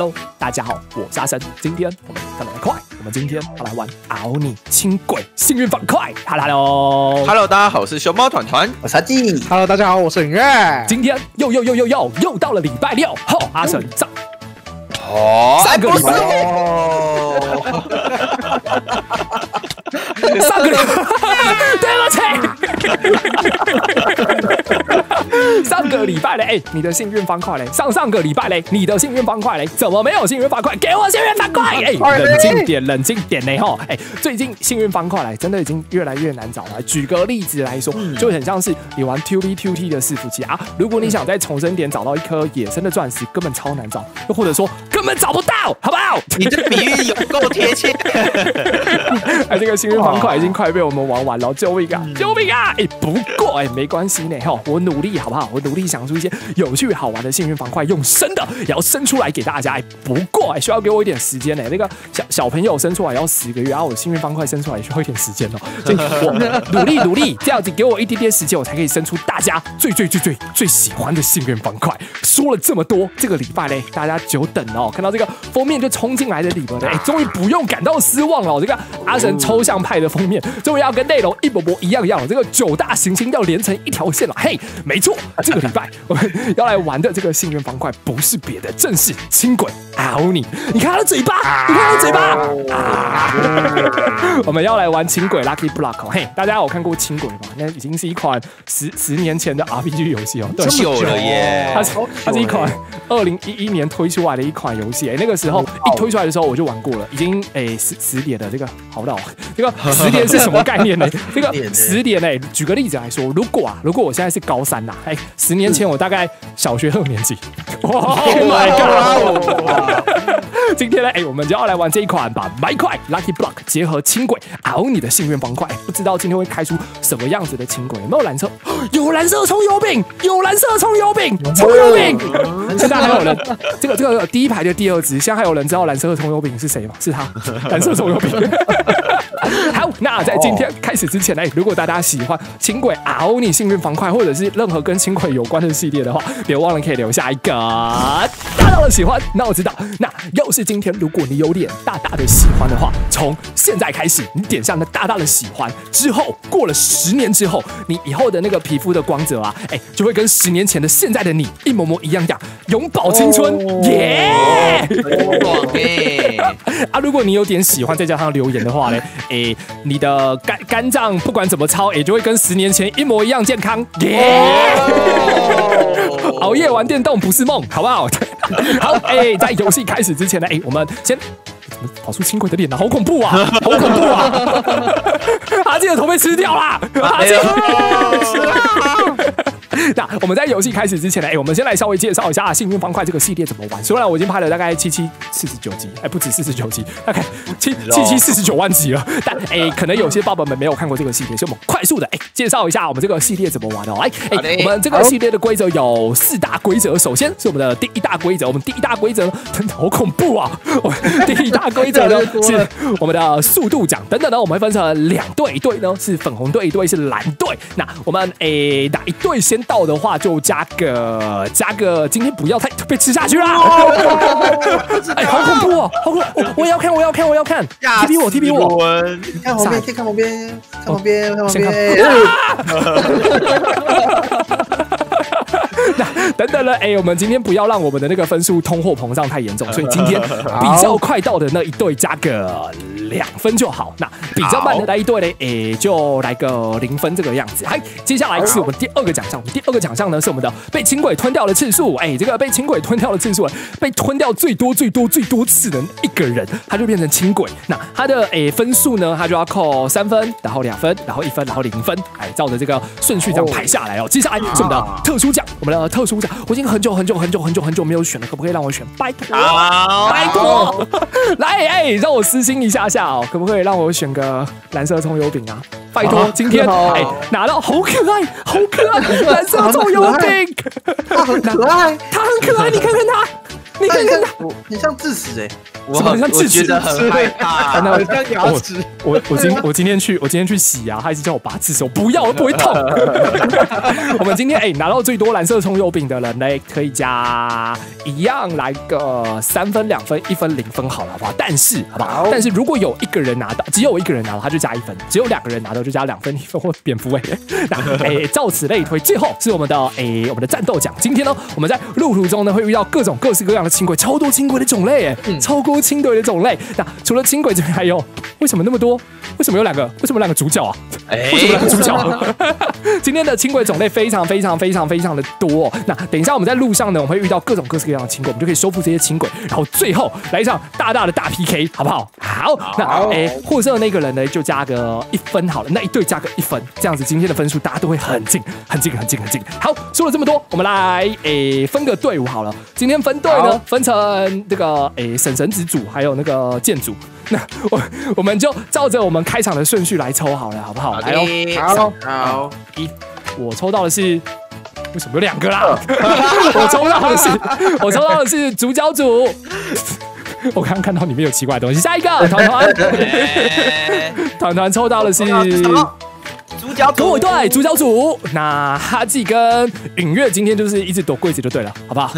Hello， 大家好，我是阿神。今天我们干得来快，我们今天要来玩熬你轻轨幸运方块。Hello， 大家好，我是熊猫团团，我是阿纪。Hello， 大家好，我是尹月。今天又到了礼拜六，吼、阿神上。上个礼拜六，上个礼拜，对不起，上个礼拜嘞，你的幸运方块嘞，上个礼拜嘞，你的幸运方块嘞，怎么没有幸运方块？给我幸运方块！冷静点嘞吼！最近幸运方块嘞，真的已经越来越难找了。举个例子来说，就很像是你玩 2B2T 的伺服器啊，如果你想在重生点找到一颗野生的钻石，根本超难找，又或者说根本找不到，好不好？你这比喻有够贴切。这个幸运方块已经快被我们玩完了，救命啊！救命啊！不过没关系呢，我努力好不好？我努力想出一些有趣好玩的幸运方块，用生的也要生出来给大家。不过需要给我一点时间呢。那个小朋友生出来要10个月，然后我幸运方块生出来也需要一点时间哦。所以我努力，这样子给我一点点时间，我才可以生出大家最喜欢的幸运方块。说了这么多，这个礼拜呢，大家久等哦，看到这个封面就冲进来的礼物了，终于不用感到失望了。这个阿神抽象派的封面，终于要跟内容一模模一样了。这个9大行星要连成一条线了，嘿，没错，这个礼拜我们要来玩的这个幸运方块不是别的，正是轻轨熬你。你看他的嘴巴，我们要来玩轻轨 Lucky Block 哦，嘿，大家有看过轻轨吗？那已经是一款十年前的 RPG 游戏哦，对，久了耶，它是一款2011年推出来的一款游戏，那个时候一推出来的时候我就玩过了，已经10年的这个好老，这个10年是什么概念呢？这个10年举个例子来说，如果我现在是高三呐，10年前我大概小学2年级。Oh my god！ 今天呢，我们就要来玩这一款把麦块 Lucky Block 结合轻轨熬你的幸运方块。不知道今天会开出什么样子的轻轨？有没有蓝色？有蓝色葱油饼！现在还有人，这个第一排的第2只，现在还有人知道蓝色葱油饼是谁吗？是他，蓝色葱油饼。好，那在今天开始之前呢，如果大家喜欢轻轨熬你幸运方块，或者是任何跟轻轨有关的系列的话，别忘了可以留下一个大大的喜欢。那我知道，那要是今天如果你有点大大的喜欢的话，从现在开始，你点上那大大的喜欢之后，过了10年之后，你以后的那个皮肤的光泽啊，就会跟10年前的现在的你一模模一样样，永葆青春，耶！啊，如果你有点喜欢，再加上留言的话呢，你的肝脏不管怎么操，就会跟10年前一模一样健康，耶！熬夜玩电动不是梦，好不好？好，在游戏开始之前呢，我们先。怎么跑出轻轨的脸啊？好恐怖啊！阿纪的头被吃掉啦！阿纪，那我们在游戏开始之前呢，我们先来稍微介绍一下幸运方块这个系列怎么玩。虽然我已经拍了大概749集，不止49集，大概749万集了。但可能有些爸爸们没有看过这个系列，所以我们快速的介绍一下我们这个系列怎么玩哦。我们这个系列的规则有4大规则，首先是我们的第1大规则。我们第1大规则真的好恐怖啊！第1大规则呢是我们的速度奖等等呢，我们会分成2队，一队呢是粉红队，一队是蓝队。那我们哪一队先到的话，就加个，今天不要太被吃下去啦！好恐怖哦，好恐怖！我要看！踢我！你看旁边，看旁边！等等了，我们今天不要让我们的那个分数通货膨胀太严重，所以今天比较快到的那一队加个2分就好。那比较慢的那一队呢，就来个0分这个样子。接下来是我们第2个奖项，呢是我们的被轻轨吞掉的次数。这个被轻轨吞掉的次数，被吞掉最多次的一个人，他就变成轻轨。那他的分数呢，他就要扣3分，然后2分，然后1分，然后0分，照着这个顺序这样排下来哦。接下来是我们的特殊奖，我们的特殊奖，我已经很久没有选了，可不可以让我选？拜托，来，让我私心一下下哦，可不可以让我选个蓝色葱油饼啊？拜托，今天拿到好可爱，蓝色葱油饼，它很可爱，你看看它，你像智齿我觉得很害怕，很像牙齿。我今天去洗牙，他一直叫我拔智齿，我不要，我不会痛。我们今天拿到最多蓝色葱油饼的人嘞，可以加一样来个3分、2分、1分、0分，好了，好不好？但是，好不好？但是如果有一个人拿到，只有一个人拿到，他就加1分；只有2个人拿到，就加2分、1分或蝙蝠。那照此类推，最后是我们的我们的战斗奖。今天呢，我们在路途中呢会遇到各式各样的轻轨，超多轻轨的种类超多轻轨的种类。那除了轻轨之外，还有为什么那么多？为什么有2个？为什么2个主角啊？为什么2个主角、啊？今天的轻轨种类非常的多、哦。那等一下我们在路上呢，我们会遇到各式各样的轻轨，我们就可以收复这些轻轨，然后最后来一场大 PK， 好不好？好，那获胜的那个人呢就加个1分好了，那一队加个1分，这样子今天的分数大家都会很近。好，说了这么多，我们来分个队伍好了。今天分队呢，分成这个神子组，还有那个剑组。那我们就照着我们开场的顺序来抽好了，好不好？来哦，好，我抽到的是。为什么有2个啦？我抽到的是主角组。我刚刚看到里面有奇怪的东西。下一个团团抽到的是主角组。哦，对，主角组。那哈记跟允月今天就是一直躲柜子就对了，好不好？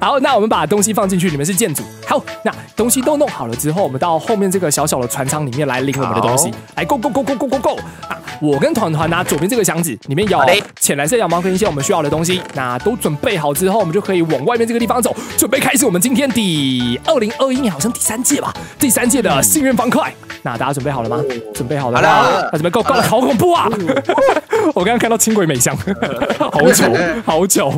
好，那我们把东西放进去，你们是建筑。好，那东西都弄好了之后，我们到后面这个小小的船舱里面来领我们的东西。来 ，go！ 啊，我跟团团拿左边这个箱子，里面有浅蓝色羊毛跟一些我们需要的东西。那都准备好之后，我们就可以往外面这个地方走，准备开始我们今天第2021年好像第3届吧，第3届的幸运方块。那大家准备好了吗？准备好了。那准备 go 了，好恐怖啊！我刚刚看到轻轨美香，好久。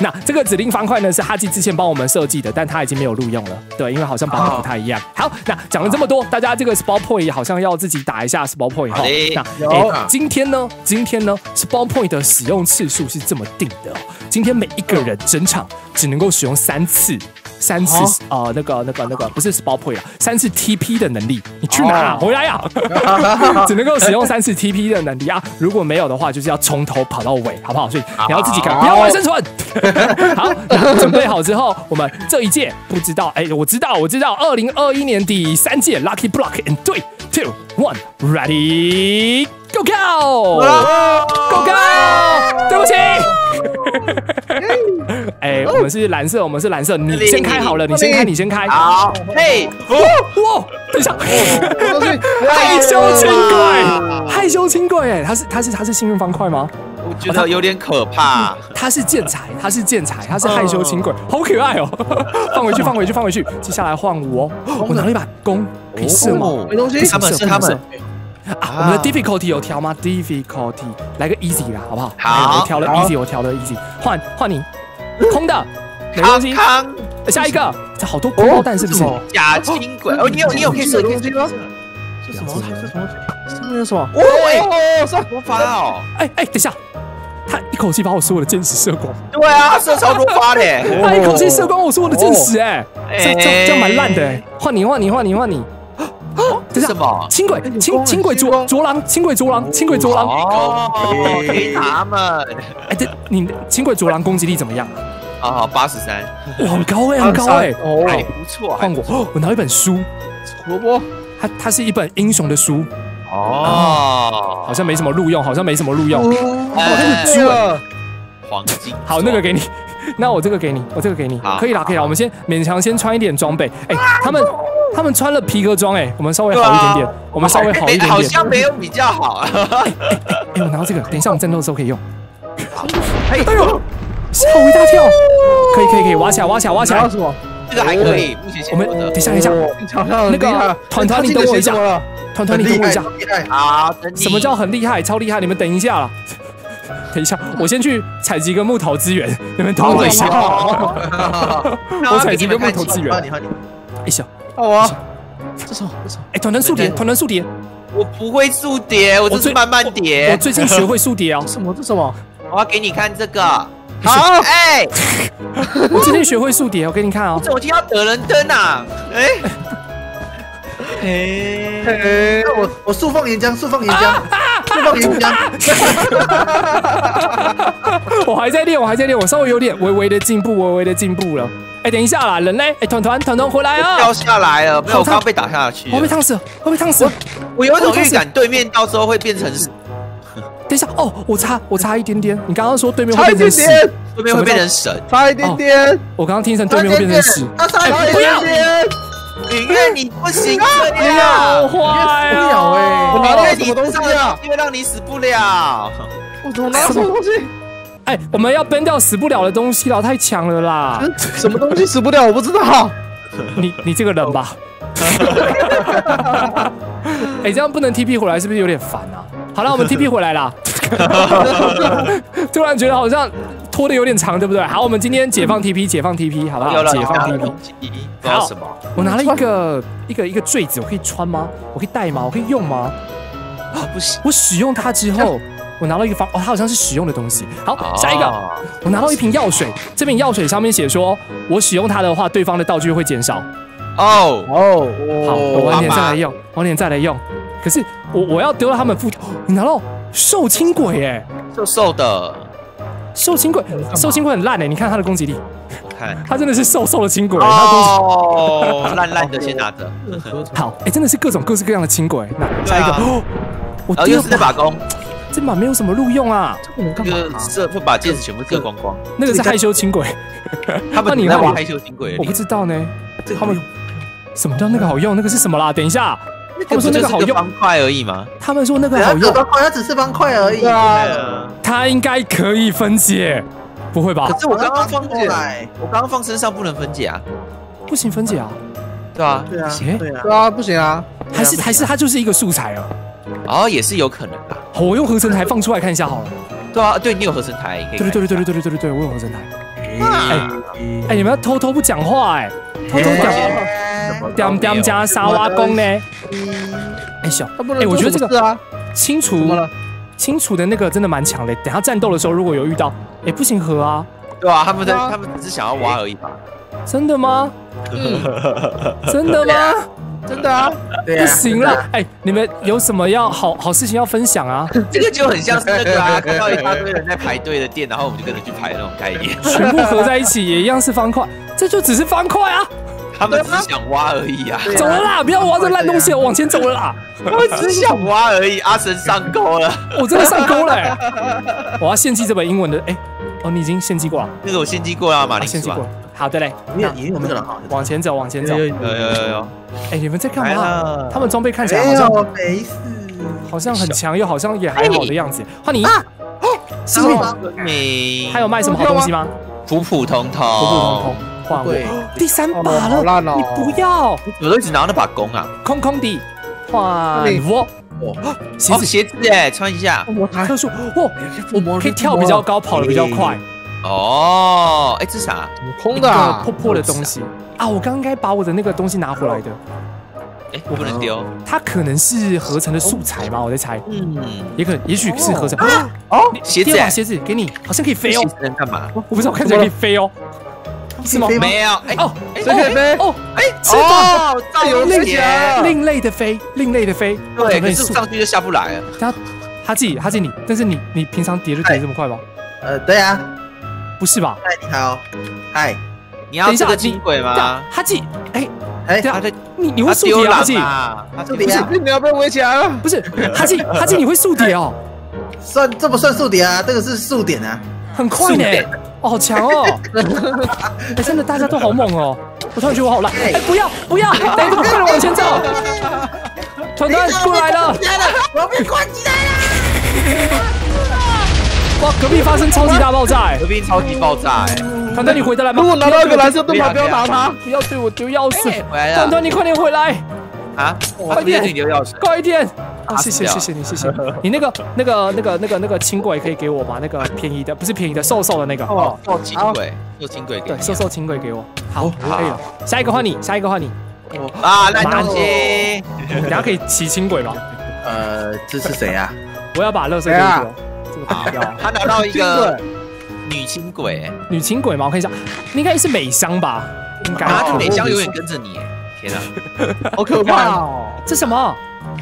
那这个指令方块呢是哈记之前帮我们设计的，但它已经没有录用了。对，因为好像版本不太一样。好，那讲了这么多，大家这个 spawn point 好像要自己打一下 spawn point 哈。那今天呢 spawn point 的使用次数是这么定的哦。今天每一个人整场只能够使用3次。3次那个不是 spawn point 啊，3次 TP 的能力，你去哪啊？回来呀！只能够使用3次 TP 的能力啊，如果没有的话，就是要从头跑到尾，好不好？所以你要自己看，不要玩生存。好，准备好之后，我们这一届不知道，我知道，2021年第3届 Lucky Block and 3、2、1 ready go go， 对不起。我们是蓝色，你先开好了，你先开。好，嘿，哇，等一下，害羞轻轨，哎，他是幸运方块吗？我觉得有点可怕。他是建材，他是害羞轻轨，好可爱哦！放回去。接下来换我，我拿了一把弓，可以射吗？没东西，他们。啊，我们的 difficulty 有调吗 ？difficulty 来个 easy 啦，好不好？好，我调了 easy， 换你，空的，没关系。下一个，这好多空包弹是不是？假轻轨哦，你有可以射东西吗？是什么？是什么？哦，是魔法哦！等一下，他一口气把我所有的箭矢射光。对啊，他射超多发的，他一口气射光我所有的箭矢，这样蛮烂的。换你。这是什么？轻轨卓狼！哦，给他们！这你轻轨卓狼攻击力怎么样啊？好，83，哇，很高哎，还不错。换我，我拿一本书，它是一本英雄的书。哦，好像没什么录用。哇，那是猪哎，黄金。好，那个给你。那我这个给你，可以啦，我们勉强穿一点装备。他们穿了皮革装，我们稍微好一点点，好像没有比较好啊。我拿到这个，等一下我们战斗的时候可以用。哎呦，吓我一大跳！可以，挖起来！这个还可以，目前我们等一下，那个团你等我一下，好，什么叫很厉害？超厉害！你们等一下啦。等一下，我先去采集个木头资源，你们等我一下。我采集个木头资源。一下，哇，这什么？团速叠，我不会速叠，我这是慢慢叠。我最近学会速叠啊。这什么？我要给你看这个。好，我今天学会速叠，我给你看啊。我听到德伦登啊，我速放岩浆。我还在练，我稍微有点微微的进步了。哎，等一下啦，人类！哎，团团回来啊！掉下来了，没有，我刚被打下去。我被烫死了，我被烫死了。我有一种预感，对面到时候会变成。等一下哦，我差一点点。你刚刚说对面会变成屎，对面会变成神，差一点点。我刚刚听成对面会变成屎，哎，不要！因为你不行啊，我坏了哎！我拿到什么东西啊？因为让你死不了。我拿到什么东西？ 哎，我们要崩掉死不了的东西了，太强了啦！什么东西死不了？我不知道。你这个人吧。哎，这样不能 TP 回来，是不是有点烦啊？好了，我们 TP 回来啦。突然觉得好像拖得有点长，对不对？好，我们今天解放 TP， 解放 TP， 好不好？解放 TP。好，我拿了一个坠子，我可以穿吗？我可以戴吗？我可以用吗？啊，不行！我使用它之后。 我拿到一个方，哦，它好像是使用的东西。好，下一个，我拿到一瓶药水，这瓶药水上面写说，我使用它的话，对方的道具会减少。哦哦，好，我晚点再来用，晚点再来用。可是我要丢到他们附近。你拿到受青鬼哎，瘦的，受青鬼很烂哎，你看它的攻击力，它真的是瘦的青鬼，它攻击力烂的先拿着。好，哎，真的是各式各样的青鬼。那下一个，我丢四把弓。 这把没有什么路用啊！这会把戒指全部射光光。那个是害羞轻轨，他们你玩害羞轻轨，我不知道呢。他们什么叫那个好用？那个是什么啦？等一下，他们说那个好用，方块而已吗？他们说那个好用，它只是方块而已。它应该可以分解，不会吧？可是我刚刚放过来，我刚刚放身上不能分解啊，不行分解啊，对啊，对啊，对啊，不行啊，还是它就是一个素材啊。 哦，也是有可能的。我用合成台放出来看一下好了。对啊，对你有合成台，可以。对，我有合成台。哎，你们要偷偷不讲话哎，偷偷讲。点加沙挖工呢？哎小，哎我觉得这个清除的那个真的蛮强的。等下战斗的时候如果有遇到，哎不行合啊。对啊，他们只是想要挖而已吧？真的吗？真的吗？ 真的啊，不行啦！哎，你们有什么要好事情要分享啊？这个就很像是那个啊，看到一大堆人在排队的店，然后我们就跟着去排那种概念。全部合在一起也一样是方块，这就只是方块啊！他们只想挖而已啊！走了啦，不要挖这烂东西，往前走了啦！他们只想挖而已。阿神上钩了，我真的上钩了！我要献祭这本英文的，哎，哦，你已经献祭过了？那个我献祭过了，马铃薯。 好的嘞，你有没有了？往前走，往前走。有。哎，你们在干嘛？他们装备看起来好像没事，好像很强，又好像也还好的样子。换你。是你。还有卖什么好东西吗？普普通通。换我。第三把了，你不要。我都一直拿那把弓啊。空的。换我。鞋子哎，穿一下。特殊哇，我可以跳比较高，跑得比较快。 哦，哎，这啥？空的破的东西啊！我刚应该把我的那个东西拿回来的。哎，我不能丢。它可能是合成的素材吗？我在猜。嗯，也可能，也许是合成。哦，鞋子，鞋子给你，好像可以飞哦。鞋子能干嘛？我不知道，看起来可以飞哦。是吗？没有。哎哦，这可以飞哦。哎，翅膀，造有力，另类的飞。对，可是上去就下不来了。他自己你，但是你平常叠就叠这么快吗？对啊。 不是吧？嗨，你好，嗨，你要这个轻轨吗？哈记，哎，对啊，你会速叠哈记？不是，你要不要围起来了？不是，哈记，你会速叠哦？算这不算速叠啊？这个是速点啊，很快呢，哦，好强哦！哎，真的大家都好猛哦！我突然觉得我好烂，哎，不要，等一下，快点往前走！团团过来了，我被关起来了！ 哇！隔壁发生超级大爆炸！隔壁超级爆炸！团团，你回得来吗？如果拿到一个蓝色盾牌，不要拿它，不要对我丢钥匙！团团，你快点回来！啊！快点！你丢钥匙！快点！啊！谢谢你！你那个轻轨可以给我吗？那个便宜的不是便宜的，瘦的那个。哦，瘦轻轨给。对，瘦轻轨给我。好，可以了。下一个换你。啊！烂东西！等下可以骑轻轨吗？这是谁啊？我要把垃圾丢掉。 他拿到一个女轻轨，女轻轨吗？我看一下，应该是美香吧？应该。啊，美香永远跟着你，天哪，好可怕哦！这什么？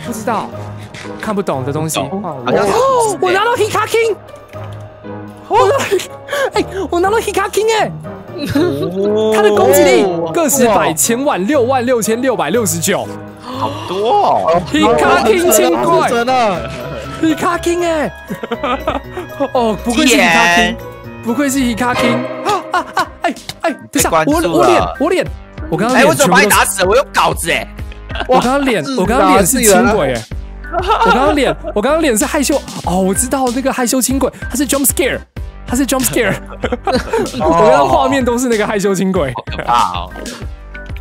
不知道，看不懂的东西。我拿到 Hikakin，我拿到 Hikakin 哎，他的攻击力个十百千万66669，好多哦 ！Hikakin 轻快，真的 ，Hikakin 哎，哦，不愧是 Hikakin， 不愧是 Hikakin 啊！哎，等一下，我脸，我刚刚哎，我怎么把你打死了？我有稿子哎，我刚刚脸是轻轨哎。 我刚刚脸是害羞哦，我知道那个害羞轻轨，它是 jump scare， 它是 jump scare， 我刚刚画面都是那个害羞轻轨，好可怕哦！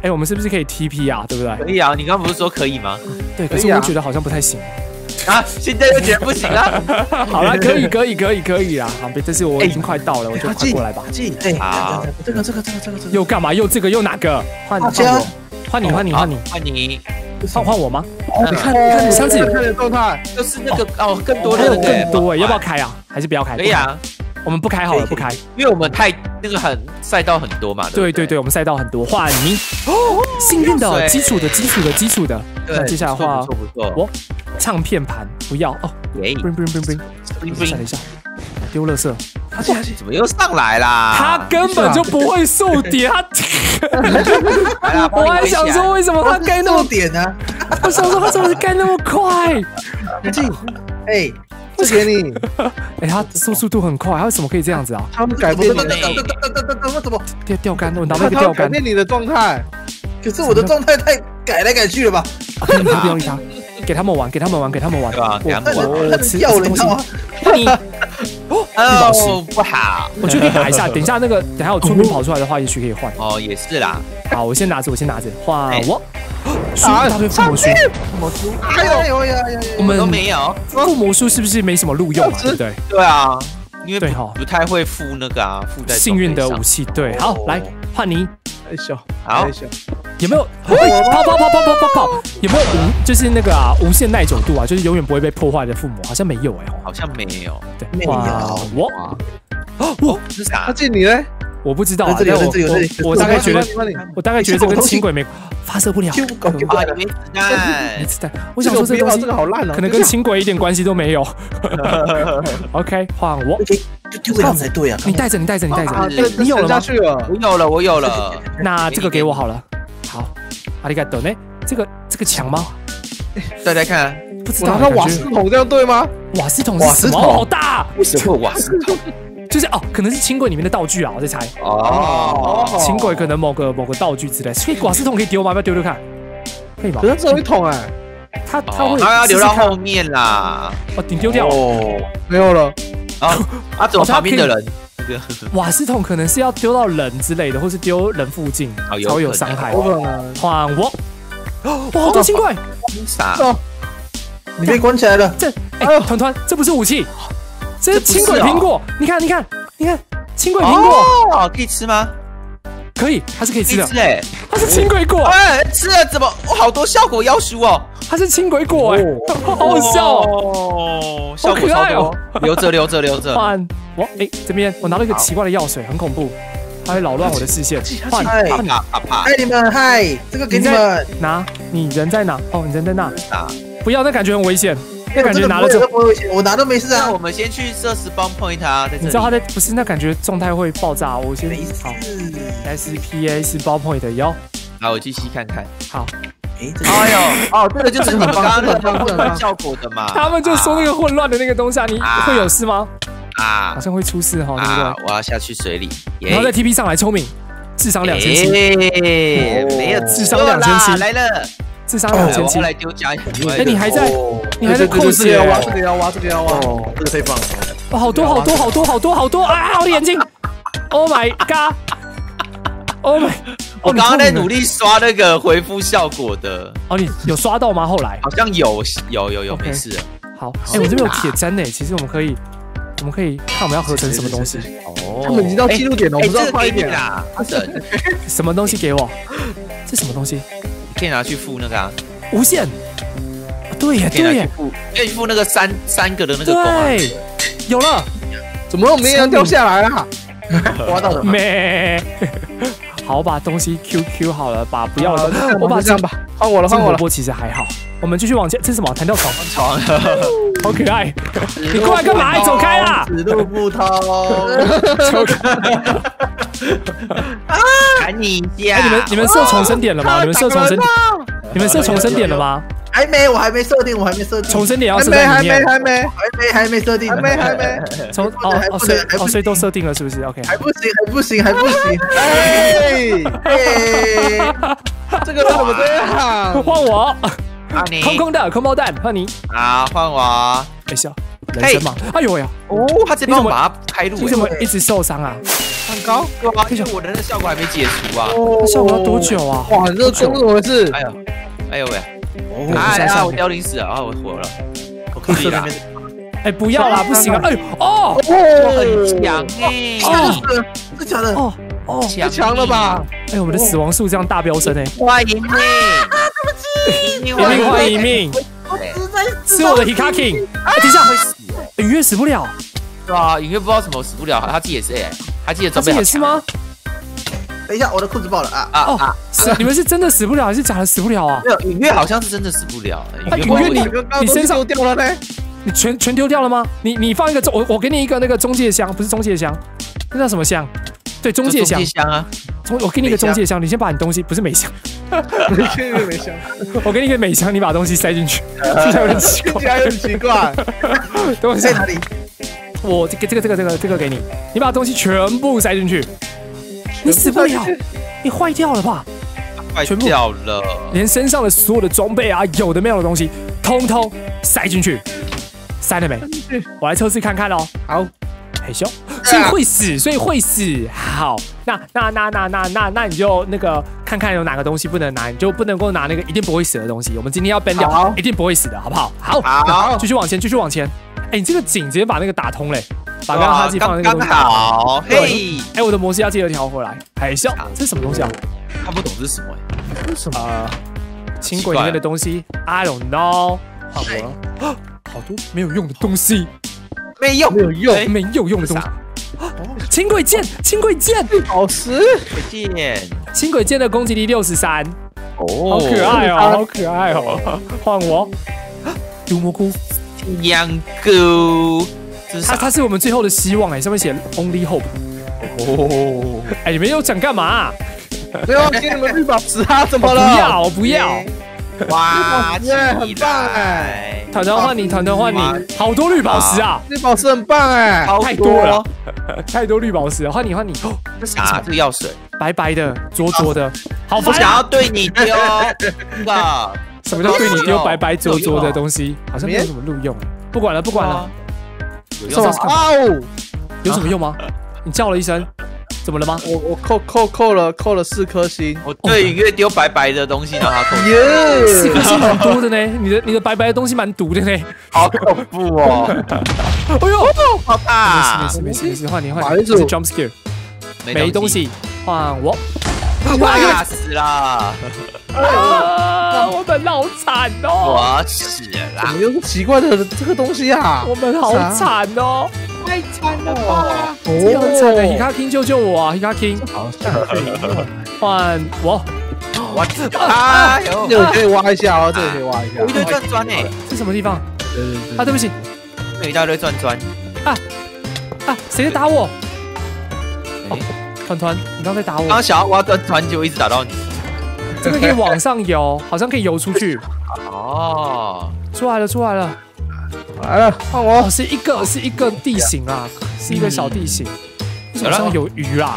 哎，我们是不是可以 TP 啊？对不对？可以啊，你刚刚不是说可以吗？对，可是我觉得好像不太行啊，现在又觉得不行了。好了，可以啦，好，但是我已经快到了，我就快过来吧。进，哎，好，这个又干嘛？又这个又哪个？换你。 换我吗？你看你箱子的动态，就是那个哦，更多的更多，要不要开啊？还是不要开？可以啊，我们不开好了，不开，因为我们太那个很赛道很多嘛。对，我们赛道很多。换你，幸运的基础的。那接下来的话，我唱片盘不要哦。不闪一下，丢垃圾。 他怎么又上来啦？他根本就不会速点，他。我还想说，为什么他该那么点呢？我想说，他怎么该那么快？进，哎，不给你。哎，他速度很快，他为什么可以这样子啊？他们改变我怎么钓竿？我拿那个钓竿。改变你的状态，可是我的状态太改来改去了吧？不要用它，给他们玩。我要了，你知道吗？你。 哦，不好，我去可以打一下。等一下那个，等下我出兵跑出来的话，也许可以换。哦，也是啦。好，我先拿着，换我。啊，附魔书，哎呦，我们都没有。附魔书是不是没什么路用啊？对。对啊，因为不太会附那个啊，附在幸运的武器。对，好，来换你。哎呦，好，有没有跑？有没有就是那个啊，无限耐久度啊，就是永远不会被破坏的附魔，好像没有哎。 好像没有，对，没有我是啥？他进你嘞？我不知道啊，我大概觉得，这跟轻轨没发射不了。啊，你没子弹，没子弹。我想说这东西可能跟轻轨一点关系都没有。OK， 换我。丢这样才对啊！你带着，你有了吗？我有了。那这个给我好了。好，阿里嘎多呢？这个强吗？大家看。 不知道，那瓦斯桶这样对吗？瓦斯桶好大，为什么瓦斯桶？就是哦，可能是轻轨里面的道具啊，我在猜。哦，轻轨可能某个道具之类，所以瓦斯桶可以丢吗？要不要丢看？可以吗？可是只有一桶哎，它会，它要留到后面啦。哦，你丢掉哦，没有了。啊，走旁边的人。瓦斯桶可能是要丢到人之类的，或是丢人附近，才有伤害。换我，哇，好多轻轨，傻。 你被关起来了。哎，团，这不是武器，这是轻轨苹果。你看，轻轨苹果，可以吃吗？可以，它是可以吃的。哎，它是轻轨果。哎，吃了怎么好多效果要求哦？它是轻轨果，哎，好好笑哦，好可爱哦。留着。换我，哎，这边我拿到一个奇怪的药水，很恐怖，它会扰乱我的视线。换，嗨你们，嗨，这个给你们拿。你人在哪？哦，你人在那。 不要，那感觉很危险。那感觉拿了就我拿都没事啊。我们先去设spawn point 啊。你知道他在不是那感觉状态会爆炸，我先好 SPA spawn point 哟。好，我去细看看。好。哎呦，哦，这个就是你们刚刚的效果的嘛。他们就说那个混乱的那个东西，你会有事吗？啊，好像会出事哈，对不对？我要下去水里，然后再 TP 上来，聪明，智商2700。没有智商2700来了。 智商2700，来丢加一。哎，你还在扣血？这个要挖，这个可以放。哇，好多啊！我的眼睛 ，Oh my god，Oh my！ 我刚刚在努力刷那个回复效果的。哦，你有刷到吗？后来好像有，没事。好，哎，我这边有铁砧呢，其实我们可以看我们要合成什么东西。哦，他们已经到记录点了，我们知道快一点啦。什么东西给我？这什么东西？ 可以拿去付那个啊，无限，对耶，可以付那个三个的那个弓。对，有了，怎么我们也要掉下来了？挖到了没？好，把东西 QQ 好了，把不要的，我把这样吧，换我了。金火锅其实还好，我们继续往前，这是什么？弹跳床。好可爱！你过来干嘛？走开啦！此路不通，走开！啊！赶你一下！你们设重生点了吗？你们设重生点了吗？还没，我还没设定，重生点要设在里面。还没设定，还没。重所以都设定了是不是 ？OK。还不行。哎，这个怎么这样？换我。 空包蛋，换你。好，换我。没事，人生嘛。哎呦喂呀！哦，他这边我把它开路。你怎么一直受伤啊？蛋糕？对啊，因为我的那效果还没解除啊。那效果要多久啊？哇，很热衷，怎么回事？哎呦，哎呦喂！哎呀，我凋零死了，啊，我火了。我可以啦。哎，不要啦，不行啊！哎呦，哦，我很强哎。哦，这假的？哦哦，太强了吧？哎，我们的死亡数这样大飙升哎。欢迎你。 一命换一命，吃我的 Hikakin！ 哎，等一下，雨月死不了。对啊，雨月不知道什么死不了，他自己也是哎，他自己的装备也是吗？等一下，我的裤子爆了啊啊啊！你们是真的死不了还是假的死不了啊？没有，雨月好像是真的死不了。雨月，你身上丢了呢？你全丢掉了吗？你放一个我给你一个那个中介箱，不是中介箱，那叫什么箱？对，中介箱。 我给你一个中介箱，你先把你东西不是美箱，我给你一个美箱，你把东西塞进去，听起来很奇怪，等我在哪里？我这个给你，你把东西全部塞进去，你死不了，你坏掉了吧？坏掉了，连身上的所有的装备啊，有的没有的东西，通通塞进去，塞了没？我来测试看看哦。好。 很凶，所以会死。好，那你就那个看看有哪个东西不能拿，你就不能够拿那个一定不会死的东西。我们今天要 ban 掉，一定不会死的，好不好？好，继续往前。哎，你这个井直接把那个打通嘞，把刚刚哈基放那个东西打通。嘿，哎，我的模式要记得调回来。很凶，这是什么东西啊？看不懂这是什么？这是什么？轻轨里面的东西 ，I don't know。好多，好多没有用的东西。 没有用的东西。轻轨剑，宝石。轻轨剑的攻击力63。哦，好可爱哦，好可爱哦。换我，毒蘑菇，羊菇。它是我们最后的希望哎，上面写 Only Hope。哦，哎，你们又想干嘛？最后给你们绿宝石啊？怎么了？不要，不要。哇，很棒哎。 团团换你，好多绿宝石啊！绿宝石很棒哎，太多了，太多绿宝石，换你。这啥？这个药水，白白的，灼的，好烦！想要对你丢，什么叫对你丢？白白灼的东西，好像没有什么路用。不管了。有什么用吗？你叫了一声，怎么了吗？我扣了4颗星。我对雨月丢白白的东西，然后他扣。 4颗星蛮多的呢，你的白白的东西蛮毒的呢，好恐怖哦！哎呦，好大！没事，换你，是 jump scare， 没东西，换我，吓死啦！我们好惨哦！我死啦！怎么又是奇怪的这个东西啊？我们好惨哦！太惨了吧！这很惨的 ，Hikakin 救救我啊 ！Hikakin， 好，换我。 哇！啊，这里可以挖一下哦，这里可以挖一下。有一堆钻砖诶，是什么地方？啊，对不起，有一大堆钻砖。啊！谁在打我？团团，你刚才打我。刚想要挖钻砖，就一直打到你。这个可以往上游，好像可以游出去。哦，出来了，来了，换我。是一个地形啊，是一个小地形。为什么上有鱼啊？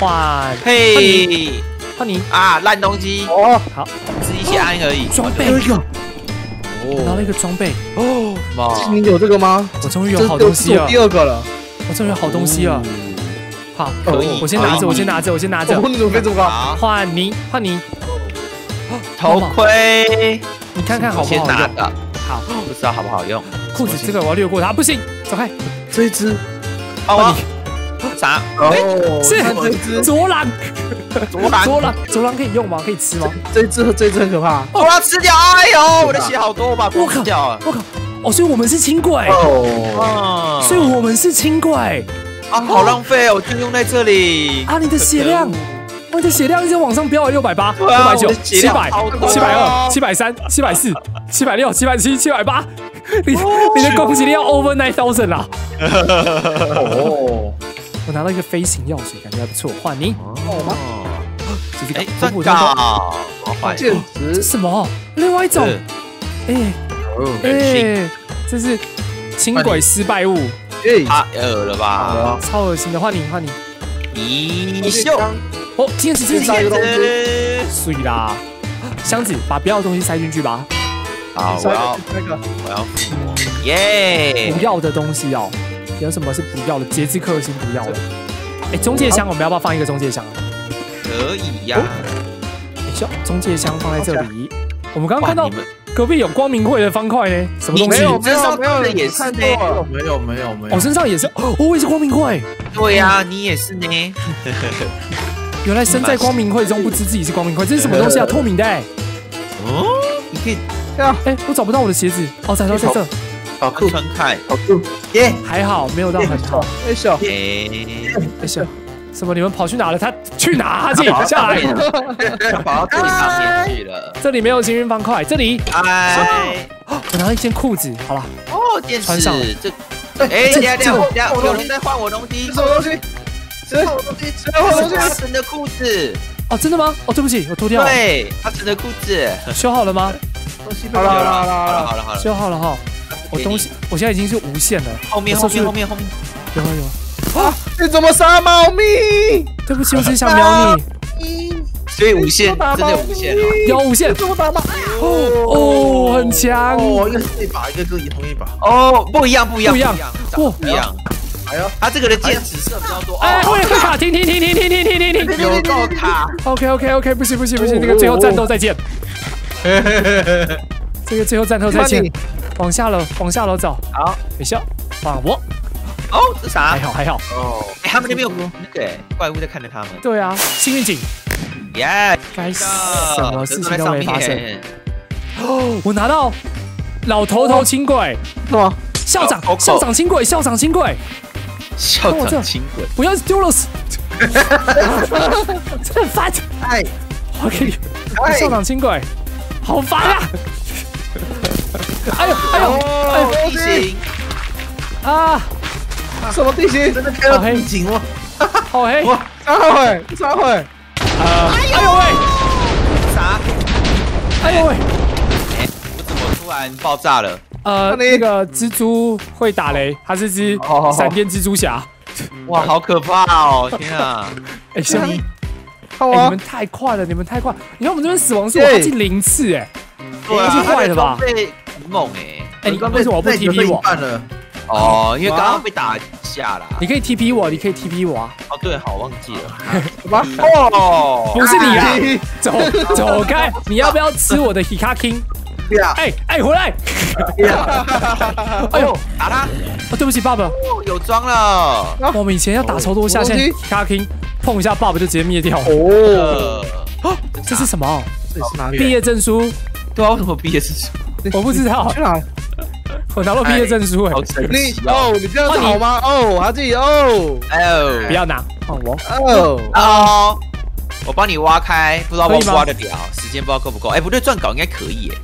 换嘿。 换你啊！烂东西哦，好，吃一些安而已。装备，我拿了一个装备哦。你有这个吗？我终于有好东西了。第2个了，我终于有好东西了。好，可以，我先拿着。你怎么飞这么高？换你。头盔，你看看好不好用？先拿的，好，不知道好不好用。裤子这个我要略过它，不行，走开。这一只，换你。 啥？哦，是左狼可以用吗？可以吃吗？这只很可怕，我要吃掉！哎呦，我的血好多，我把它吃掉了。我靠！哦，所以我们是轻轨哦，所以我们是轻轨啊，好浪费哦，就用在这里啊！你的血量，我的血量一直往上飙了680、690、700、720、730、740、760、770、780。你的攻击力要 over 9000 啦！哦，我拿到一个飞行药水，感觉还不错。换你，好吗？哎，这个简直什么？另外一种，哎，这是轻轨失败物，太恶了吧？超恶心的，换你，换你。咦，秀！哦，戒指，戒指，碎啦！箱子，把不要的东西塞进去吧。 啊！我要那个，我要附魔，耶！不要的东西哦，有什么是不要的？节制克星不要的。哎，中介箱我们要不要放一个中介箱？可以呀。哎，中介箱放在这里。我们刚刚看到隔壁有光明会的方块呢，什么东西？没有，也是呢。没有。我身上也是，我也是光明会。对呀，你也是呢。原来身在光明会中不知自己是光明会，这是什么东西啊？透明的。哦，你可以。 哎，我找不到我的鞋子。哦，找到在这。好酷，很开，好酷。耶，还好没有到很痛。哎小，哎小，什么？你们跑去哪了？他去哪？自己下来。跑到这里上面去了。这里没有幸运方块，这里。哎，我拿了一件裤子，好了。哦，电池。穿上了。这，哎，等下，有人在换我东西。什么东西？谁换我东西？谁换我东西？他整的裤子。哦，真的吗？哦，对不起，我脱掉了。对，他整的裤子。修好了吗？ 好了，修好了哈。我东西，我现在已经是无限了。后面，有。啊！你怎么杀猫咪？对不起，我只想瞄你。所以无限，真的无限了。有无限。怎么打猫？哦，很强。哦，一个是这把，一个是同一把。哦，不一样。不一样。哎呦，他这个的箭矢射比较多。哎，我也会卡，停。有够卡。OK，不行，那个最后战斗再见。 这个最后战斗再见，往下楼走。好，没笑，把握。哦，这啥？还好。哦，哎，他们那边有对怪物在看着他们。对啊，幸运井。耶！该死，什么事情都没发生。哦，我拿到老头头轻轨。什么？校长轻轨。校长轻轨。不要丢了！真烦。哎，我给你。校长轻轨。 好烦啊！哎呦！地形啊！什么地形？真的看到地形了！好黑！撒谎！哎呦喂！啥？哎呦喂！我怎么突然爆炸了？那个蜘蛛会打雷，它是只闪电蜘蛛侠。哇，好可怕哦！天啊！哎，小明。 你们太快了！你看我们这边死亡数接近0次哎，对，太快了吧？被猛哎！你为什么不 TP 我？哦，因为刚刚被打下了。你可以 TP 我，啊！哦，对，好，忘记了。哦，不是你啊！走开！你要不要吃我的 Hikakin？ 不要！哎，回来！哎呦，打他！哦，对不起，爸爸。有装了。我们以前要打超多下，现在 Hikakin。 碰一下 buff 就直接灭掉哦！啊，这是什么？这是哪里？毕业证书？对啊，为什么毕业证书？我不知道。去哪？我拿到毕业证书哎！你哦，你这样好吗？哦，阿弟哦，不要拿，换我哦！我帮你挖开，不知道挖不挖得了，时间不知道够不够。哎，不对，撰稿应该可以哎。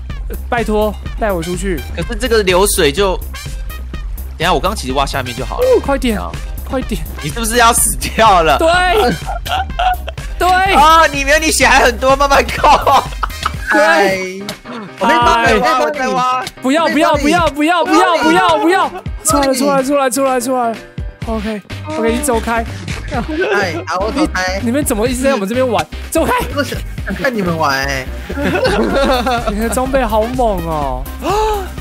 拜托，带我出去。可是这个流水就……等下，我刚其实挖下面就好了。快点啊！ 快点！你是不是要死掉了？对，啊，里面你血还很多，慢慢扣。对，我在挖，不要！出来！OK， 你走开。哎，我走开。你们怎么一直在我们这边玩？走开！不是，看你们玩。你的装备好猛哦！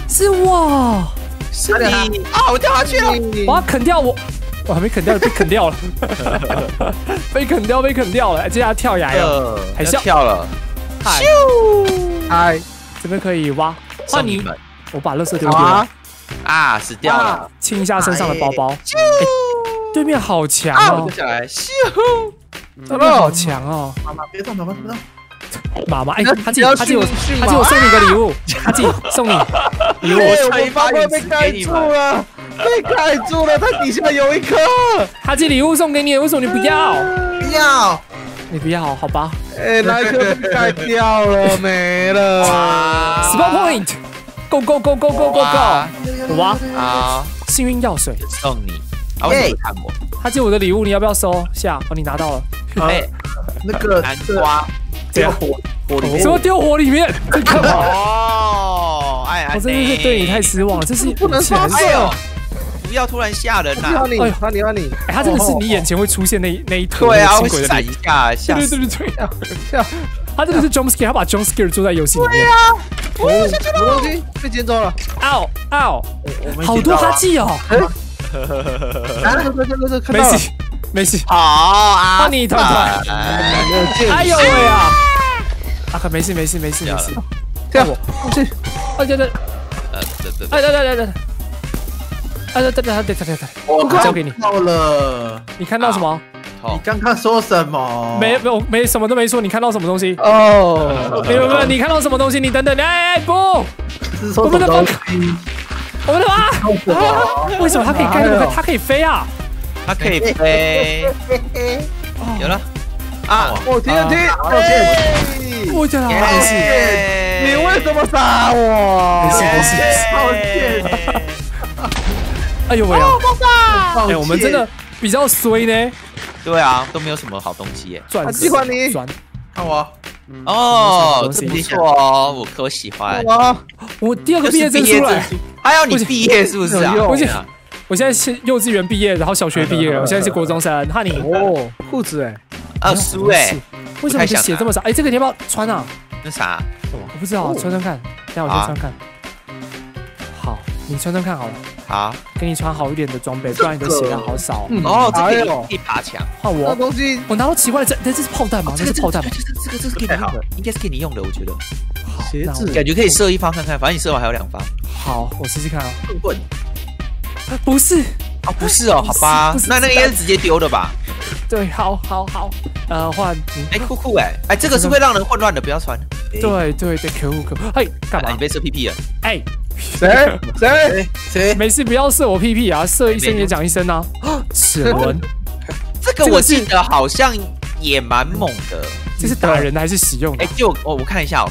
是我，是你啊！我掉下去了，我要啃掉我。 我还没啃掉，被啃掉了，被啃掉了！接下来跳崖了，还笑跳了，嗨，这边可以挖，换你，我把垃圾丢掉啊，死掉了，清一下身上的包包。对面好强哦，对面好强哦，妈妈别动，妈妈。 妈妈，哎，他记我送你一个礼物，他记送你礼物。我包包被盖住了，它底下有一颗。他寄礼物送给你，为什么你不要？不要，好吧。哎，那一颗被盖掉了，没了。Spawn point， go go go go go go go。我吗？啊！幸运药水送你。啊，为什么看我？他借我的礼物，你要不要收下？哦，你拿到了。哎，那个南瓜丢火里面，什么丢火里面？你看我。哦，哎，我真的是对你太失望了，这是不能发射。 不要突然吓人呐！你，他真的是你眼前会出现那一坨对啊，会闪一下，吓死！对，他真的是 jump scare， 他把 jump scare 做在游戏里面。对啊，我先知道了，被捡走了。嗷！好多哈气哦！没事没事，好啊，帮你团团。哎呦喂啊！啊，没事。跳我，去！对。 等，我交给你。到了，你看到什么？你刚刚说什么？没什么都没说。你看到什么东西？哦，你看到什么东西？你等等，哎不，我们的风，啊！为什么它可以盖那么快？它可以飞啊！它可以飞。有了啊！我停！我讲了，没事。你为什么杀我？没事，抱歉。 哎呦喂啊！哎，我们真的比较衰呢。对啊，都没有什么好东西耶。钻石，喜欢你。看我。哦，这不错哦，我可喜欢。我第二个毕业证出来，还要你毕业是不是啊？我现在是幼稚园毕业，然后小学毕业，我现在是国中生。看你哦，裤子哎，书哎，为什么你写这么少？哎，这个你要不要穿啊？那啥？我不知道，穿看。等下我先穿看。好，你穿看好了。 好，给你穿好一点的装备，不然你的血量好少。哦，这个有一把枪，换我。东西，我拿到奇怪的，这是炮弹吗？这是炮弹吗？这是给你用的，应该是给你用的，我觉得。鞋子，感觉可以射一发看看，反正你射完还有两发。好，我试试看啊。棍棍，不是啊，不是哦，好吧，那应该是直接丢的吧？对，好，换。哎，酷哎，哎，这个是会让人混乱的，不要穿。对，可恶，哎，干嘛？你被射屁屁了？哎。 谁？没事，不要射我屁屁啊！射一声也讲一声啊！齿轮，这个我记得好像也蛮猛的。这是打人的还是使用的？哎，就我看一下，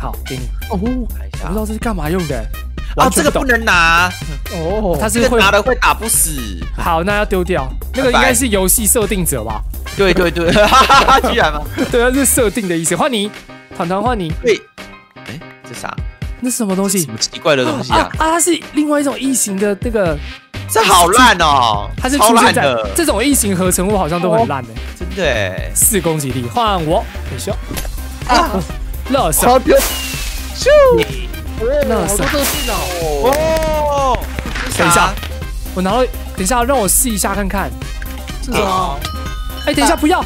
好，给你。哦，看一下，不知道这是干嘛用的。哦，这个不能拿。哦，它是拿了会打不死。好，那要丢掉。那个应该是游戏设定者吧？对，居然吗？对，它是设定的意思。换你，团团换你。对，哎，这啥？ 那是什么东西？什么奇怪的东西啊？啊，它是另外一种异形的那个，这好烂哦！它是出现在这种异形合成物好像都很烂的，真的。4攻击力，换我，等一下啊！乐色，好丢！咻！乐色，哦！等一下，我拿到，等一下，让我试一下看看。是啊。哎，等一下，不要！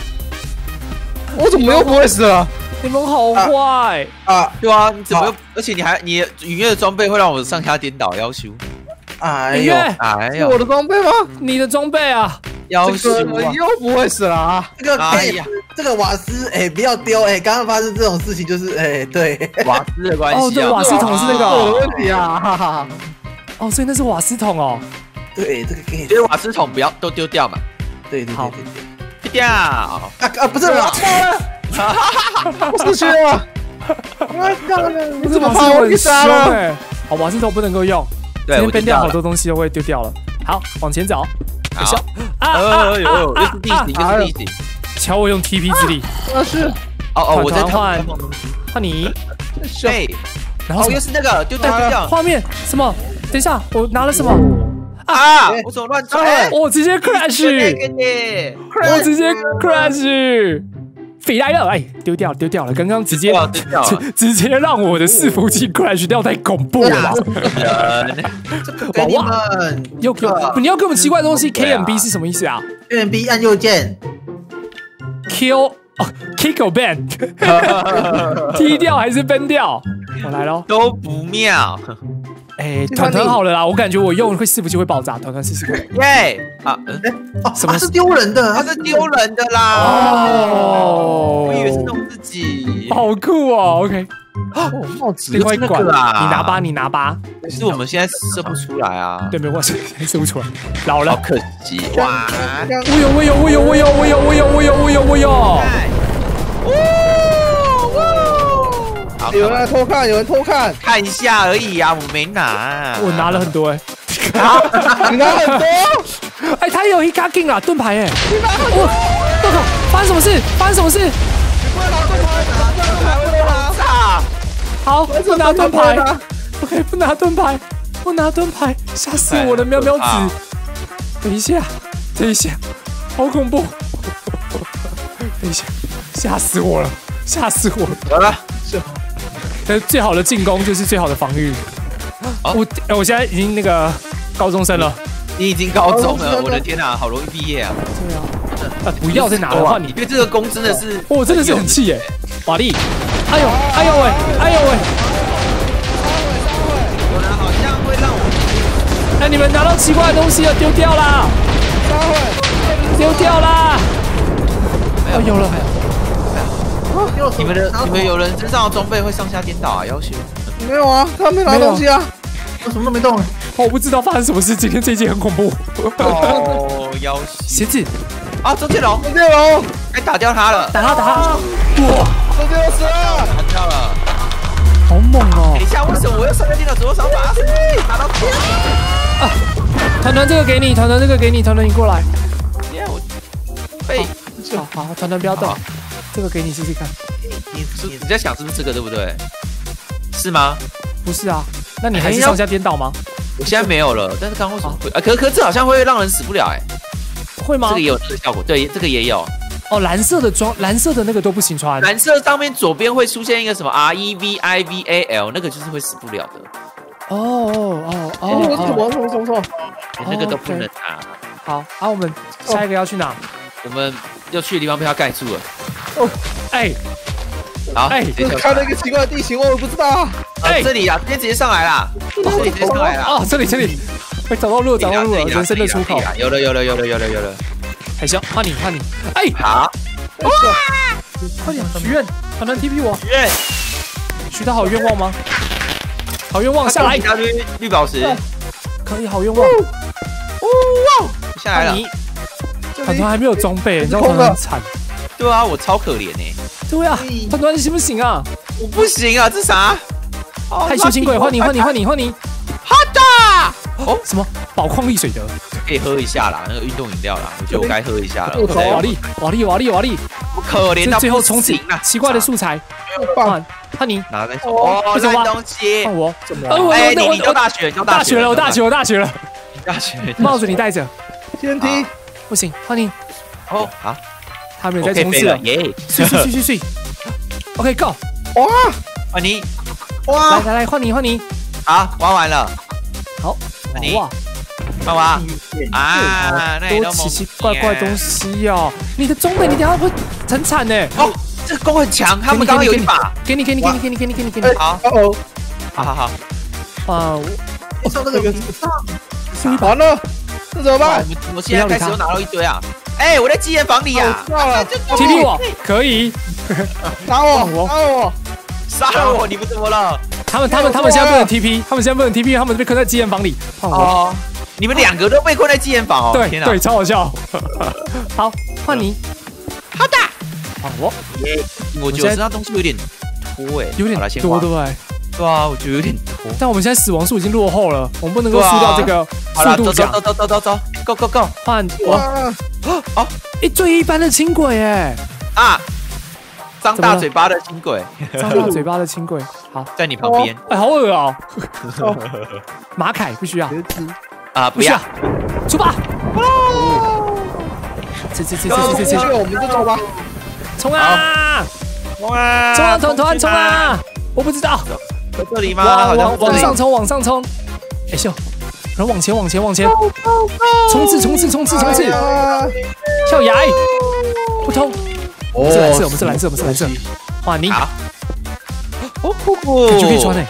我怎么又不会死啊？ 你们好坏啊！对啊，你怎么？而且你云月的装备会让我上下颠倒，要求。哎呦，是我的装备吗？你的装备啊，要求啊！又不会死了啊！这个哎呀，这个瓦斯哎，不要丢哎！刚刚发生这种事情就是哎，对瓦斯的关系。哦，对，瓦斯桶是那个我的问题啊！哦，所以那是瓦斯桶哦。对，这个可以。所以瓦斯桶不要都丢掉嘛。对，好，丢掉。不是我错了。 我失血了！我操了！你怎么把我给杀了？好，瓦斯桶不能够用，今天变掉好多东西都会丢掉了。好，往前走。好，呦，又是地形。瞧我用 TP 之力。哦，我在换你。对，然后又是那个丢掉。画面什么？等一下，我拿了什么？啊！我怎么乱撞？我直接 crash！ 我直接 crash！ 飞来了！哎，丢掉了！刚刚直接让我的伺服器 crash 掉，太恐怖了吧！哇！又给我，你要给我们奇怪的东西 ，KMB 是什么意思啊 ？KMB 按右键 ，kill 哦 ，kick or ban， 踢掉还是 ban 掉？我来咯，都不妙。哎，团团好了啦，我感觉我用会伺服器会爆炸，团团试试看。耶！啊，什么是丢人的？它是丢人的啦！哦，我以为是弄自己，好酷哦。OK， 哦，帽子，另外一管，你拿吧。可是我们现在射不出来啊。对，没关系，射不出来，老了，好可惜哇！我有！好看。有人偷看，有人偷看，看一下而已啊，我没拿。我拿了很多哎，你拿很多？哎，他也有 Hikakin 啊，盾牌哎。你拿很多？我靠！发生什么事？发生什么事？你不能拿盾牌，不能拿盾牌啊！好，不拿盾牌。OK， 不拿盾牌，不拿盾牌，吓死我了，喵喵子！等一下，等一下，好恐怖！等一下，吓死我了，吓死我了！好了，但最好的进攻就是最好的防御。我现在已经那个高中生了，你已经高中了，我的天哪，好容易毕业啊！对啊，不要再拿的话，你对这个弓真的是，我真的是很气耶！法力，哎呦，哎呦喂，哎呦喂！ 哎，你们拿到奇怪的东西要丢掉啦！丢掉啦！哦，有了！你们有人身上的装备会上下颠倒啊？要求？没有啊，他没拿东西啊，我什么都没动。哦，我不知道发生什么事，今天这一集很恐怖。哦，要求。鞋子。啊，周建龙！周建龙！哎，打掉他了！打他！打他！哇！周建龙死了！打掉了！好猛哦！等一下，为什么我又上下颠倒？左手把打到天！ 啊！团团这个给你，团团这个给你，团团你过来。耶！我被好好，团团不要动，这个给你试试看。你在想是不是这个对不对？是吗？不是啊，那你还是上下颠倒吗？我现在没有了，但是刚刚为什么会？啊，可这好像会让人死不了哎。会吗？这个也有这个效果，对，这个也有。哦，蓝色的装，蓝色的那个都不行穿。蓝色上面左边会出现一个什么 REVIVAL， 那个就是会死不了的。 哦，那个都不能拿。好，啊，我们下一个要去哪？我们要去的地方被他盖住了。哦，哎，好，哎，看到一个奇怪的地形，我不知道。哎，这里啊，直接上来啦！这里直接上来啦！哦，这里，哎，找到路，找到路了，人生的出口。有了！海啸，换你，换你。哎，好，哇，快点许愿，团团 TP 我。许愿，许他好愿望吗？ 好愿望下来，加绿宝石，可以好愿望，哇，下来了。团团还没有装备，你知道团团很惨。对啊，我超可怜哎。对啊，团团你行不行啊？我不行啊，这啥？害羞金鬼，换你。好的。哦，什么？宝矿力水得，可以喝一下啦，那个运动饮料啦，我觉得我该喝一下了。瓦力，可怜到最后冲刺，奇怪的素材。 汉尼，拿在手，不行吗？放我，哎，你到大学，我大学了，帽子你戴着，先踢，不行，汉尼，哦，好，他没有在冲刺了，耶，去 ，OK go， 哇，汉尼，哇，来，换你，好，玩完了，好，汉尼，哇，啊，那多奇奇怪怪东西哦，你的装备你等下会很惨呢，哦。 这弓很强，他们刚刚有一把，给你。好，哦，好。啊，我上这个上，完了，这怎么办？我现在开始又拿到一堆啊！哎，我在机械房里啊！到了，击毙我，可以，打我，杀了我！你们怎么了？他们现在不能 TP， 他们被困在机械房里。哦，你们两个都被困在机械房哦！对，超好笑。好，换你。好的。 啊我，我觉得那东西有点拖哎，有点多对不对？对啊，我觉得有点拖。但我们现在死亡数已经落后了，我们不能够输掉这个速度奖。走 ，Go， 换我。啊，最一般的轻轨哎啊，张大嘴巴的轻轨，好，在你旁边。哎，好恶哦。马凯不需要啊，不要，出发。这，我们就走吧。 冲啊！我不知道，在这里吗？往上冲！哎咻，然后往前，冲刺！跳崖，扑通！我们是蓝色。哇你，哦酷酷，感觉可以穿哎，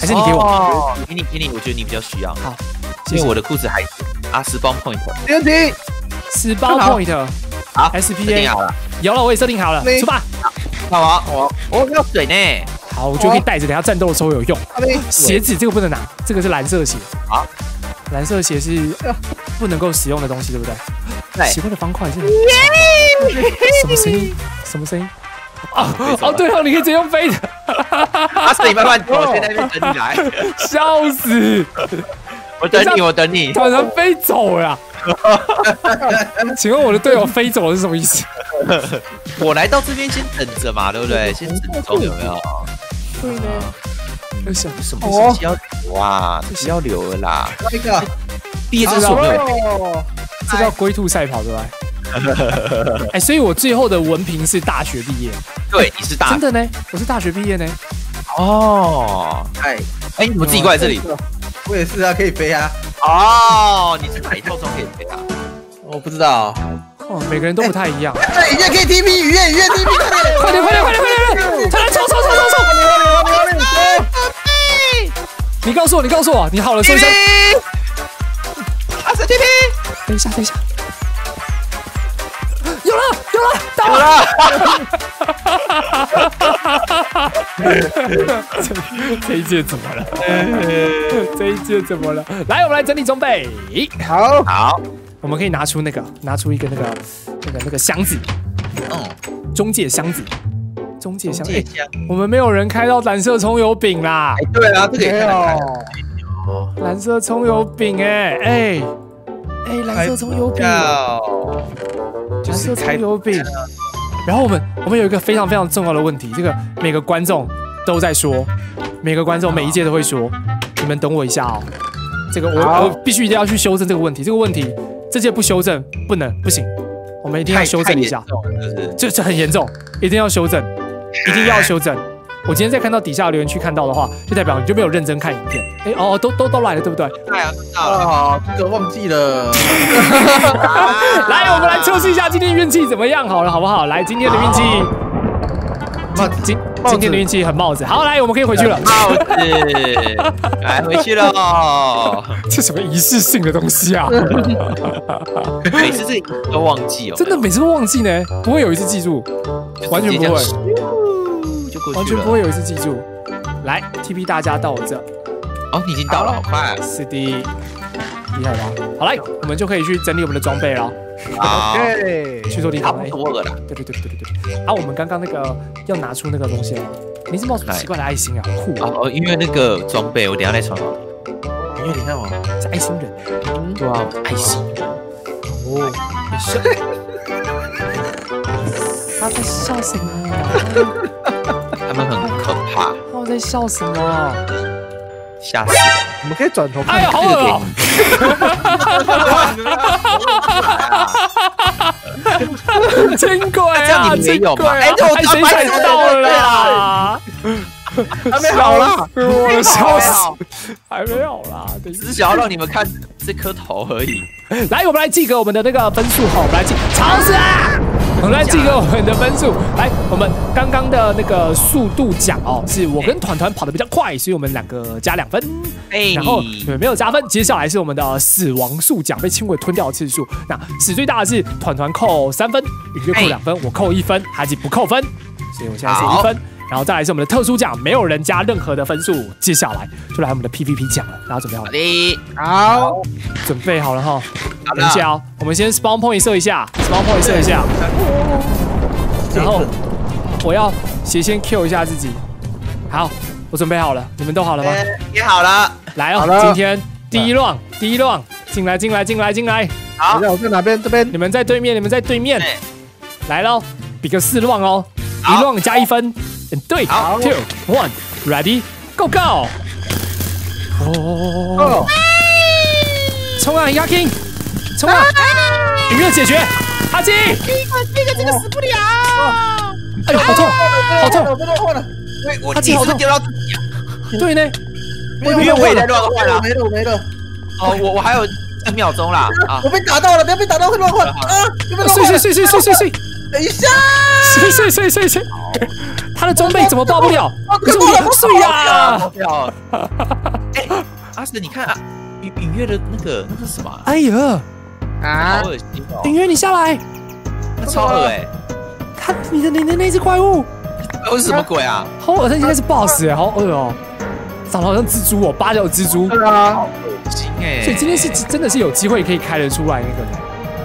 还是你给我？给你，我觉得你比较需要。好，因为我的裤子还啊10包 point， 没问题，10包 point。 好 ，SPA 好了，有了，我也设定好了，出发。好啊，我要水呢。好，我就可以带着，等下战斗的时候有用。鞋子这个不能拿，这个是蓝色鞋。好，蓝色鞋是不能够使用的东西，对不对？对。奇怪的方块是。什么声音？啊！哦，对了，你可以直接用飞的。阿四，你慢慢走，我先在那边等你来。笑死！我等你，我等你。突然飞走了。请问我的队友飞走是什么意思？我来到这边先等着嘛，对不对？先等着有没有？对呢。为什么？什么是要留啊？是要留了啦。那个第一只手没有。这叫龟兔赛跑，对吧？哎，所以我最后的文凭是大学毕业。对，你是大真的呢，我是大学毕业呢。哦，哎哎，你怎么自己过来这里？我也是啊，可以飞啊。哦，你是海盗装可以飞啊？我不知道，每个人都不太一样。对，雨燕可以 TP， 雨燕 TP， 快点，快点！他来冲！你告诉我，你好了，说一声。阿四 TP， 等一下。有了，到了！这一届怎么了？来，我们来整理装备。好，我们可以拿出一个那个箱子，嗯，中介箱。哎，我们没有人开到蓝色葱油饼啦。哎，对啊，这个也没有。蓝色葱油饼，哎，蓝色葱油饼。就是开油饼，然后我们有一个非常非常重要的问题，这个每个观众都在说，每一届都会说，你们等我一下哦，这个我必须一定要去修正这个问题，这届不修正不行，我们一定要修正一下，这很严重，一定要修正。我今天在看到底下留言区看到的话，就代表你就没有认真看影片。哎哦，都来了，对不对？哎呀，知道了，这个忘记了。来，我们来测试一下今天运气怎么样好了，好不好？来，今天的运气，今天的运气很帽子。好，来，我们可以回去了。帽子，来回去了。这什么仪式性的东西啊？每次这都忘记哦，真的每次都忘记呢，不会有一次记住，完全不会。完全不会有一次记住，来 TP 大家到我这。哦，你已经到了，好快。是的，厉害吧？好来，我们就可以去整理我们的装备了。OK， 去做地方。多了啦。对。啊，我们刚刚那个要拿出那个东西了，你是冒出奇怪的爱心啊？酷。哦，因为那个装备我等下再传。因为你看我是爱心人。对啊，爱心人。哦，没事。他在笑什么？他们很可怕。他们在笑什么？吓死！我们可以转头看。哎呀，好恶哦！真鬼啊！真鬼！哎，谁踩到了啦？还没好啦！我笑死！还没好啦！只想要让你们看这颗头而已。来，我们来记个我们的那个分数哈，我们来记，吵死啦！我们来记个我们的分数，来，我们刚刚的那个速度奖哦，是我跟团团跑得比较快，所以我们两个加2分，然后没有加分。接下来是我们的死亡数奖，被轻轨吞掉的次数，那死最大的是团团扣3分，雨月扣2分，我扣1分，还是不扣分，所以我现在是1分。然后再来是我们的特殊奖，没有人加任何的分数。接下来就来我们的 PVP 奖了，大家准备好了？好，准备好了哈。等一下哦，我们先 spawn point 射一下 ，spawn point 射一下。然后我要先 Q 一下自己。好，我准备好了，你们都好了吗？也好了。来哦，今天第一round，进来。好，我在哪边？这边。你们在对面。来喽，比个4round哦，1round加1分。对 ，2，1 ，ready go go！ 哦，冲啊 ，Hikakin， 冲啊！雨月解决，哈基。第一个死不了。哎呦，好痛！我第一次掉到自己。对呢，我也在乱换了，没了。哦，我还有1秒钟啦啊！我被打到了，不要被打到会乱换啊！睡。等一下！睡。他的装备怎么爆不了？可是我很碎呀！爆掉！哎，阿四，你看啊，雨月的那个什么？哎呀！啊！好恶心哦！雨月，你下来！那超恶哎！看你的那只怪物！那是什么鬼啊？好恶心，应该是 BOSS 哎，好恶哦！长得好像蜘蛛哦，8角蜘蛛。对啊！好恶心哎！所以今天是真的是有机会可以开得出来那个，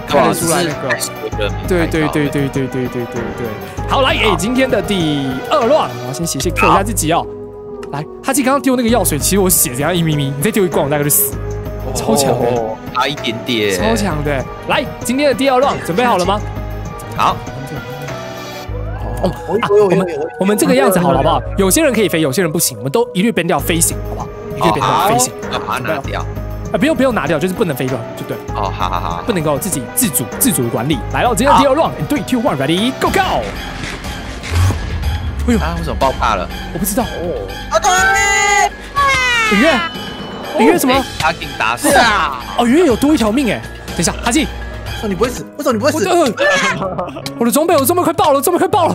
开得出来那个。人民。对。好，来，哎，今天的第二乱，我要先写信克一下自己哦。来，哈基刚刚丢那个药水，其实我血只要1mm，你再丢一罐我大概就死。超强的，差一点点。超强的，来，今天的第二乱，准备好了吗？好。 我们这个样子好了，好不好？有些人可以飞，有些人不行，我们都一律编掉飞行，好不好？一律编掉飞行，要把它拿掉。啊，不用拿掉，就是不能飞乱，就对。哦，好，不能够自己自主管理。来了，今天第二 round， 3、2、1，ready，go go！ 哎呦，为什么爆炸了？我不知道。哦，啊对，雨月什么？哈基打死啊！哦，雨月有多一条命哎！等一下，哈基。 你不会死？为什么你不会死？我的装备，我装备快爆了，装备快爆了！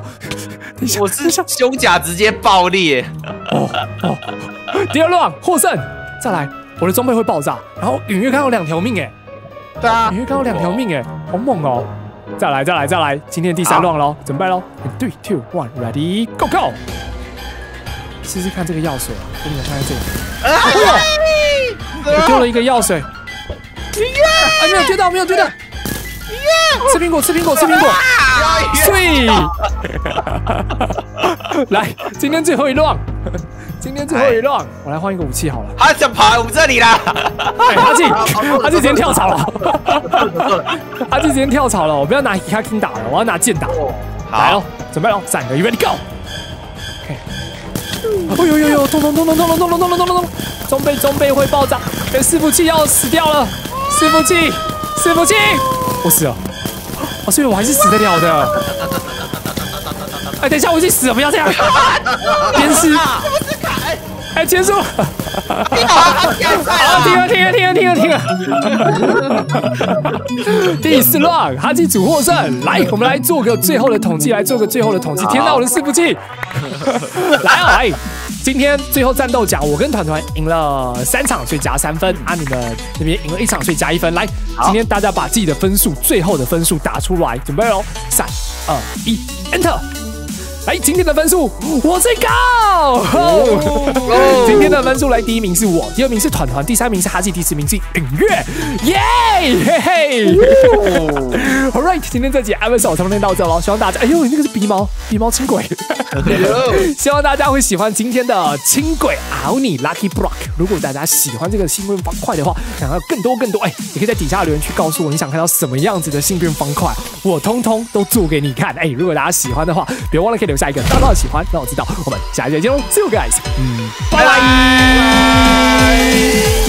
等一下，我是胸甲直接爆裂。哦，第二 round 获胜。再来，我的装备会爆炸。然后隐约看到2条命哎，对啊，隐约看到2条命哎，好猛哦！再来，今天第3 round 喽，准备喽 3、2、1，ready，go go！ 试试看这个药水啊，给你们看看这个。哎呦，我丢了一个药水。哎，没有丢到。 吃苹果！睡。来，今天最后一round，我来换一个武器好了。他想跑，我们这里啦。哈基直接跳槽了。哈基直接跳槽了，我不要拿 Hikakin 打了，我要拿剑打。来哦，准备哦，3个 ，ready go。OK。呦，咚！装备会爆炸，哎，伺服器要死掉了，伺服器。 我死了，哦，所以我还是死得了的。哎，等一下，我已经死了，不要这样。鞭尸，哎，结束。好，停了。第4round，哈基组获胜。来，我们来做个最后的统计，天哪，我的伺服器。来。 今天最后战斗奖，我跟团团赢了3场，所以加3分；啊，你们那边赢了1场，所以加1分。来，今天大家把自己的分数，最后的分数打出来，准备喽！3、2、1 ，Enter！ 来，今天的分数我最高。今天的分数来，第1名是我，2名是团团，3名是哈基，4名是影月。耶，嘿嘿 ！Alright， 今天这集艾文手从这到这喽，希望大家，哎呦，那个是鼻毛轻轨。 希望大家会喜欢今天的轻轨熬你 Lucky Block。如果大家喜欢这个幸运方块的话，想要更多，哎，你可以在底下留言区告诉我你想看到什么样子的幸运方块，我通通都做给你看。哎，如果大家喜欢的话，别忘了可以留下一个大大的喜欢，让我知道。我们下一集见喽，See you guys，拜拜。